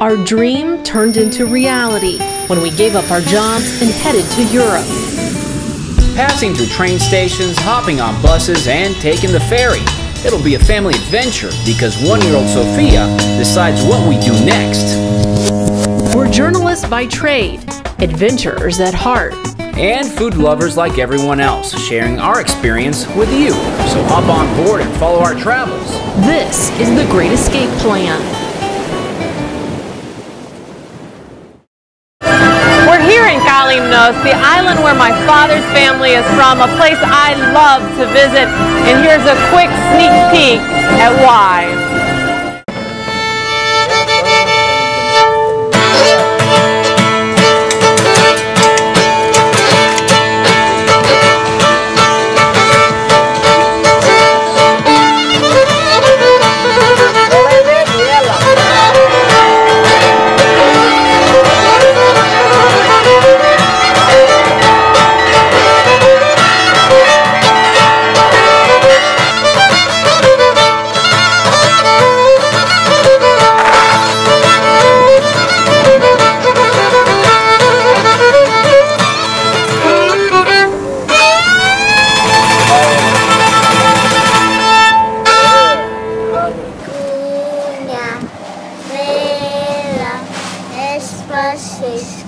Our dream turned into reality when we gave up our jobs and headed to Europe. Passing through train stations, hopping on buses, and taking the ferry. It'll be a family adventure because one-year-old Sophia decides what we do next. We're journalists by trade, adventurers at heart. And food lovers like everyone else, sharing our experience with you. So hop on board and follow our travels. This is the Great Escape Plan. We're here in Kalymnos, the island where my father's family is from, a place I love to visit. And here's a quick sneak peek at why. Yes.